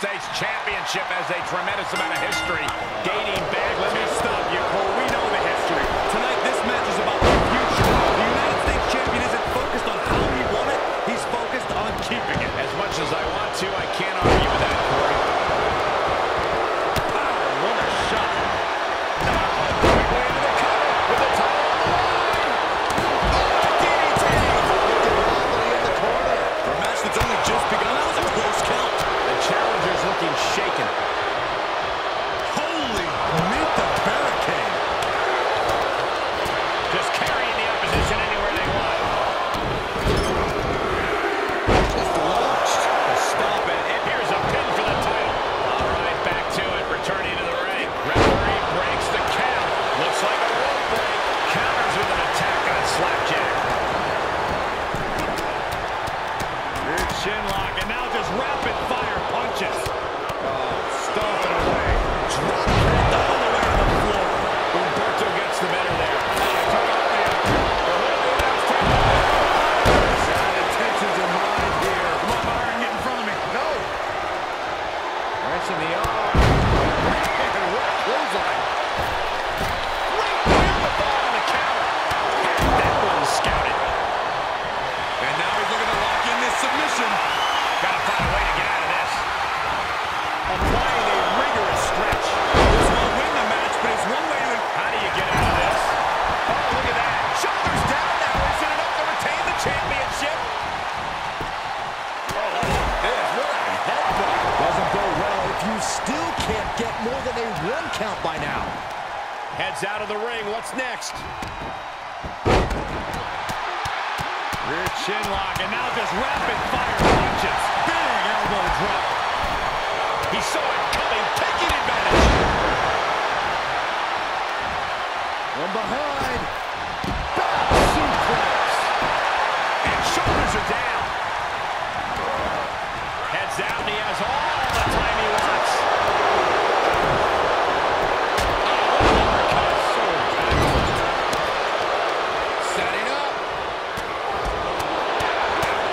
States Championship has a tremendous amount of history dating back. Let me stop you, Cole. We know the history. Tonight, this match is about the future. The United States Champion isn't focused on how he won it. He's focused on keeping it. As much as I want to, I can't argue with that, Corey. Wow, what a shot. Shaken. Holy, meet the barricade. Just carrying the opposition anywhere they want. Just launched a stomp, and here's a pin for the title. All right, back to it, returning to the ring. Referee breaks the count. Looks like a rope break. Counters with an attack on a slapjack. Big shin lock, and now just rapid fire punches. Stomping away. Dropped it all the way to the floor. Humberto gets the better there. Intentions in mind here. Come on, Byron, get in front of me. No. Wrench in the arm. And what clothesline. Great win with the ball on the counter. And that one scouted. And now he's looking to lock in this submission. Got to find a way to get out of this. Applying a rigorous stretch. This will win the match, but it's one way to... How do you get out of this? Oh, look at that. Shoulders down now. Is it enough to retain the championship? Oh, man, what a headbutt. Doesn't go well if you still can't get more than a one count by now. Heads out of the ring. What's next? Rear chin lock, and now just rapid fire punches. Big elbow drop. He saw it coming, taking advantage. From behind. Back suplex. And shoulders are down. Heads down, he has all the time he wants. Setting up.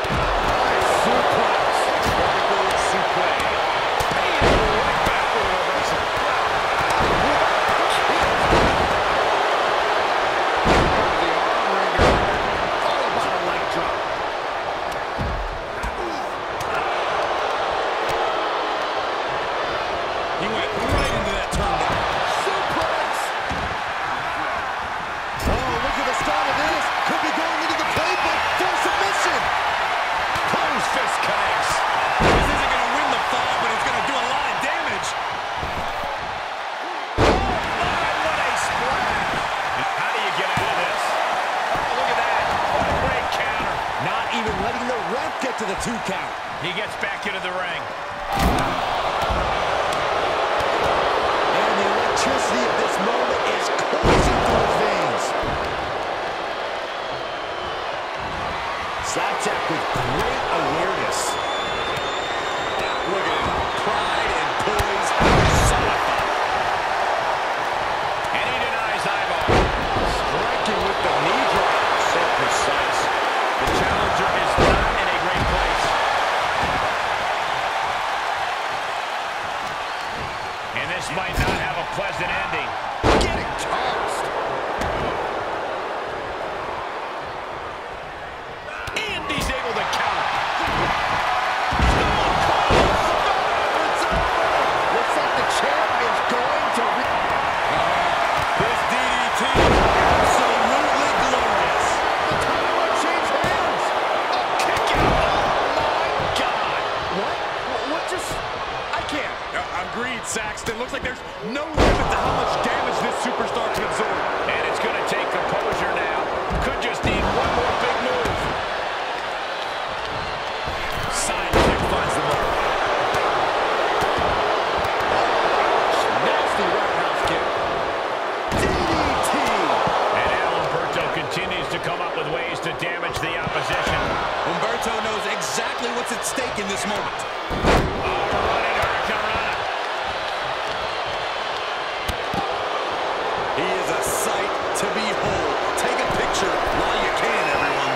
Nice suplex. Vertical suplex. To the two count. He gets back into the ring. And the electricity of this moment is coursing through his veins. Slapjack with great awareness. Look at him. Pride and poise personified. And he denies eyeball. Striking with the knee drop. So precise. The challenger is not in a great place. And this might not have a pleasant ending. Getting tossed. And he's able to counter. It's over. Looks like the champ is going to win. This DDT is absolutely glorious. Agreed, Saxton. Looks like there's no limit to how much damage this superstar can absorb. And it's going to take composure now. Could just need one more big move. Side kick finds the mark. Nasty roundhouse kick. DDT. And Humberto continues to come up with ways to damage the opposition. Humberto knows exactly what's at stake in this moment. To behold. Take a picture while you can, everyone.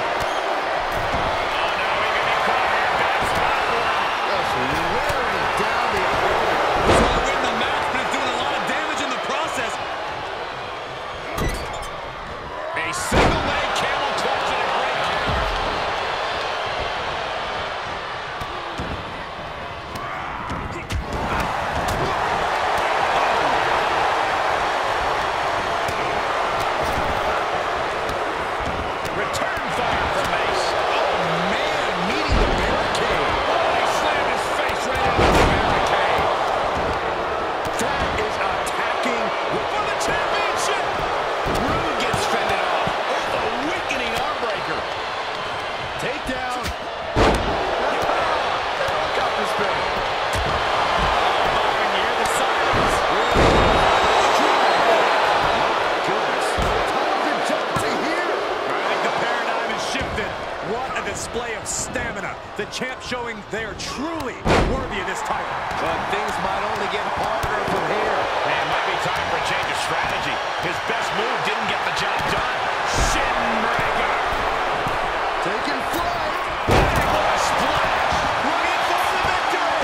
showing they're truly worthy of this title. But things might only get harder from here. And it might be time for a change of strategy. His best move didn't get the job done. Shinrager! Taking flight. What a splash! Looking for the victory!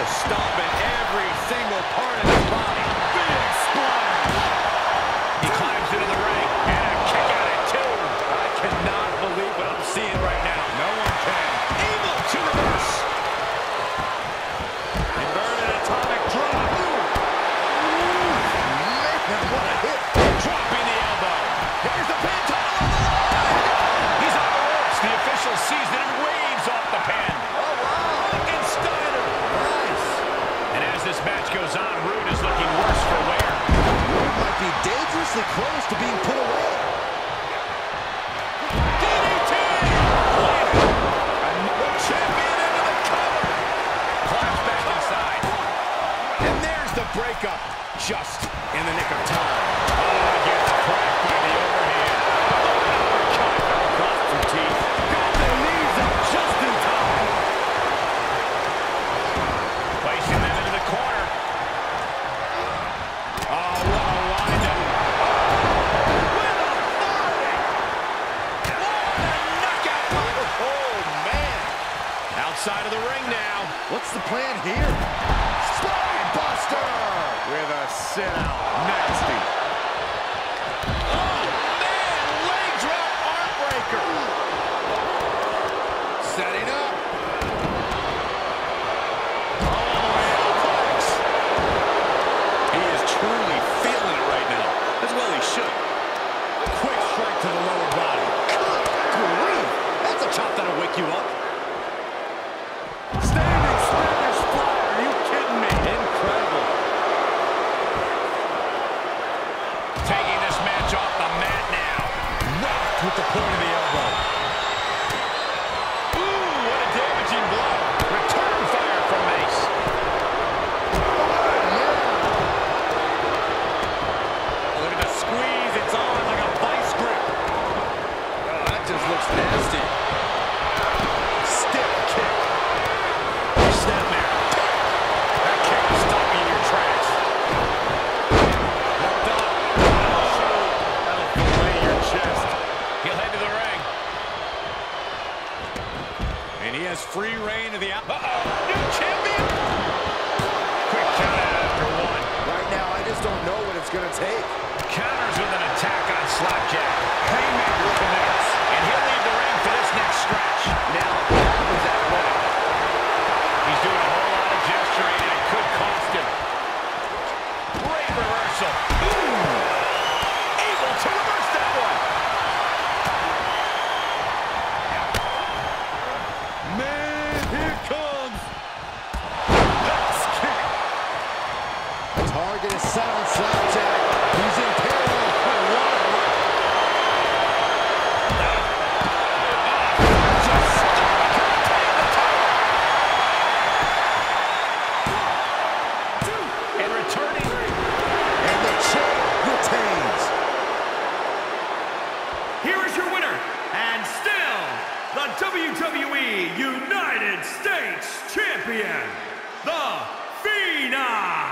The stomp in every single part of his body. Big splash! He climbs into the ring. And a kick out at two. I cannot believe what I'm seeing right now. No one can. Able to reverse. Inverted atomic drop. Man, what a hit. Dropping the elbow. Here's the pin. Title on the line. He's on the ropes. The official sees it and waves off the pin. Oh, wow. And stunned him. Nice. And as this match goes on, Roode is looking worse for wear. Roode might be dangerously close to being put away. Breakup just in the nick of time. Oh, gets cracked by the overhand. Cut from teeth. Got the knees up just in time. Placing them into the corner. Oh, what a lineup. Oh, with authority. What a knockout. Oh, man. Outside of the ring now. What's the plan here? Slide buster. With a sit-out. Nasty. Oh, man! Leg drop armbreaker. Setting up. Oh, man. He is truly feeling it right now. As well he should. Quick strike to the lower body. Good grief. That's a chop that'll wake you up. With the point of the elbow. Ooh, what a damaging blow. Return fire from Mace. Oh, look at the squeeze. It's on like a vice grip. Oh, that just looks nasty. Stiff kick. Snapmare. That kick will stop you in your tracks. Locked up. Oh, that'll delay your chest. He'll head to the ring. And he has free reign to the out. Uh-oh, new champion! Quick count out after one. Right now, I just don't know what it's going to take. Counters with an attack on Slapjack. Hangman with an ass. And he'll leave the ring for this next stretch. Now, that was athletic. He's doing a whole lot of gesturing, and it could cost him. Great reversal. Ooh! Able to reverse that one. Set on Slapjack. He's in peril. Just take the title. And returning. And the champ retains. Here is your winner, and still the WWE United States Champion, The Phenom.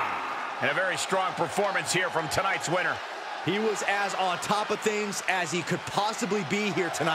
And a very strong performance here from tonight's winner. He was as on top of things as he could possibly be here tonight.